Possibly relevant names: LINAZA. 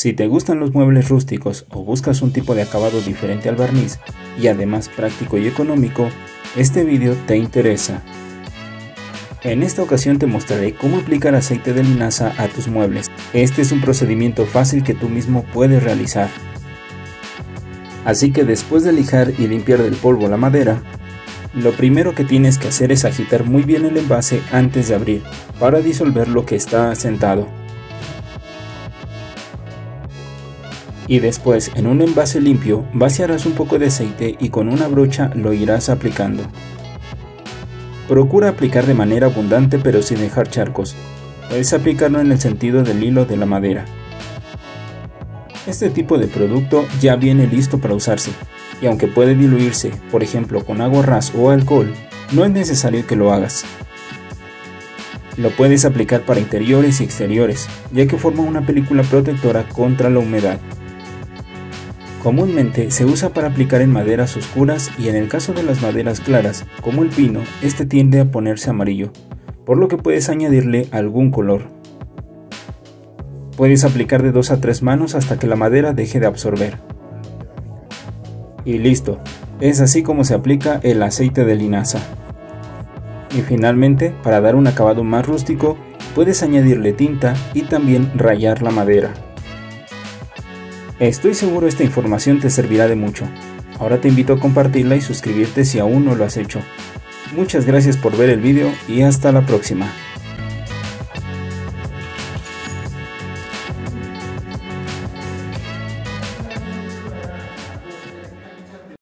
Si te gustan los muebles rústicos o buscas un tipo de acabado diferente al barniz y además práctico y económico, este video te interesa. En esta ocasión te mostraré cómo aplicar aceite de linaza a tus muebles. Este es un procedimiento fácil que tú mismo puedes realizar. Así que después de lijar y limpiar del polvo la madera, lo primero que tienes que hacer es agitar muy bien el envase antes de abrir, para disolver lo que está asentado. Y después, en un envase limpio, vaciarás un poco de aceite y con una brocha lo irás aplicando. Procura aplicar de manera abundante pero sin dejar charcos. Puedes aplicarlo en el sentido del hilo de la madera. Este tipo de producto ya viene listo para usarse, y aunque puede diluirse, por ejemplo con agua ras o alcohol, no es necesario que lo hagas. Lo puedes aplicar para interiores y exteriores, ya que forma una película protectora contra la humedad. Comúnmente se usa para aplicar en maderas oscuras y en el caso de las maderas claras, como el pino, este tiende a ponerse amarillo, por lo que puedes añadirle algún color. Puedes aplicar de 2 a 3 manos hasta que la madera deje de absorber. Y listo, es así como se aplica el aceite de linaza. Y finalmente, para dar un acabado más rústico, puedes añadirle tinta y también rayar la madera. Estoy seguro esta información te servirá de mucho. Ahora te invito a compartirla y suscribirte si aún no lo has hecho. Muchas gracias por ver el video y hasta la próxima.